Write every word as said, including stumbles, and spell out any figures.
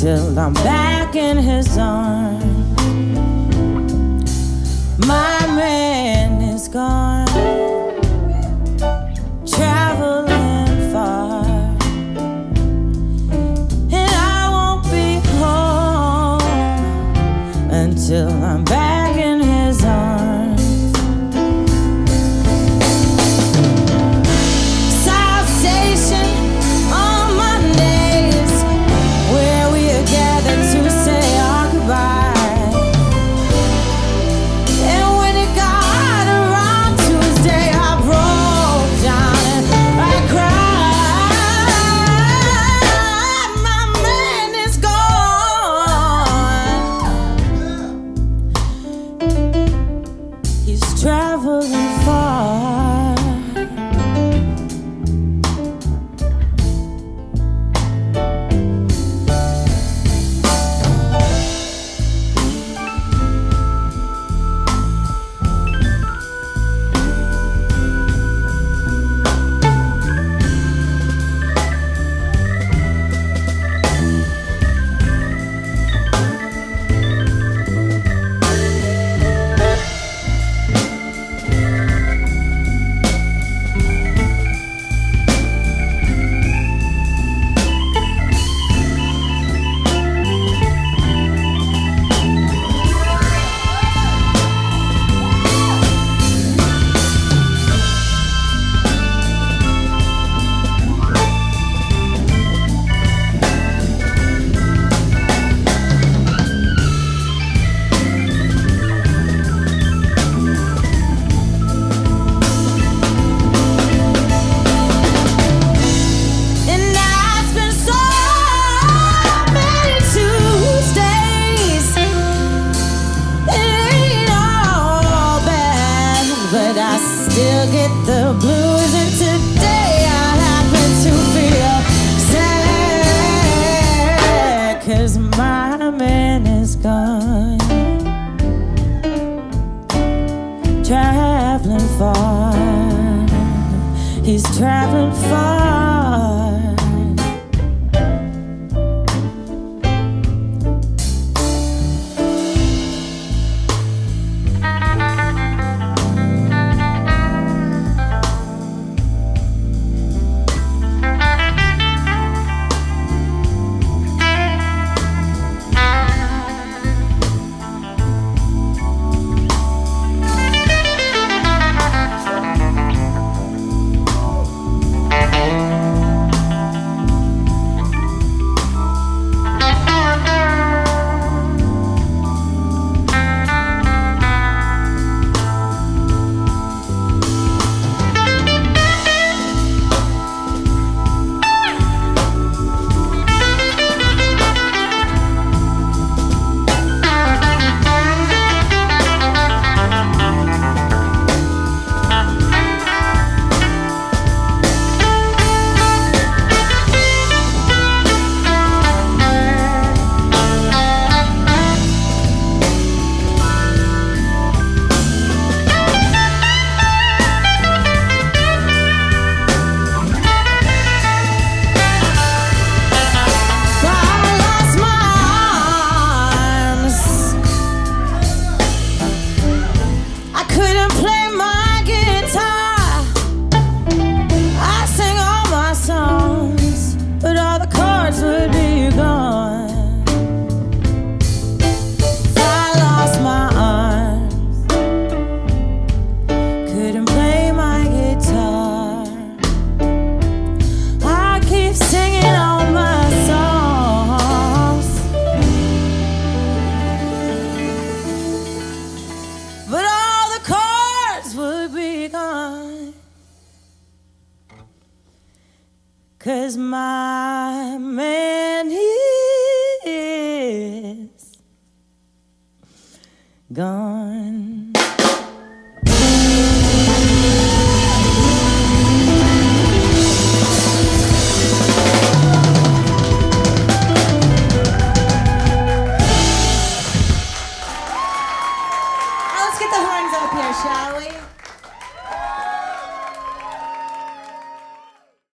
till I'm back in his arms. My man is gone, traveling far, and I won't be home until I'm back in his arms. Still get the blues, and today I happen to feel sad, 'cause my man is gone, traveling far. He's traveling far. Cause my man is gone.